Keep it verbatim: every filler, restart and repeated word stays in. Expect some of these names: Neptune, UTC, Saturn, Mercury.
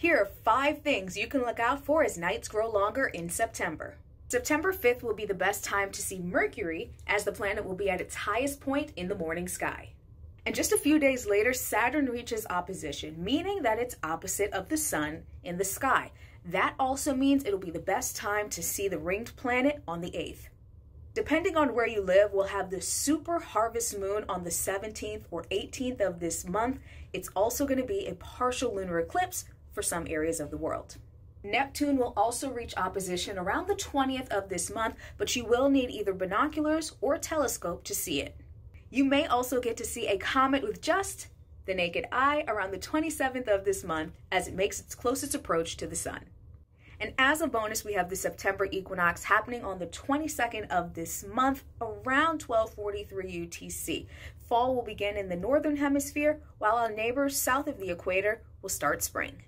Here are five things you can look out for as nights grow longer in September. September fifth will be the best time to see Mercury, as the planet will be at its highest point in the morning sky. And just a few days later, Saturn reaches opposition, meaning that it's opposite of the sun in the sky. That also means it'll be the best time to see the ringed planet on the eighth. Depending on where you live, we'll have the super harvest moon on the seventeenth or eighteenth of this month. It's also going to be a partial lunar eclipse for some areas of the world. Neptune will also reach opposition around the twentieth of this month, but you will need either binoculars or a telescope to see it. You may also get to see a comet with just the naked eye around the twenty-seventh of this month as it makes its closest approach to the sun. And as a bonus, we have the September equinox happening on the twenty-second of this month around twelve forty-three U T C. Fall will begin in the northern hemisphere, while our neighbors south of the equator will start spring.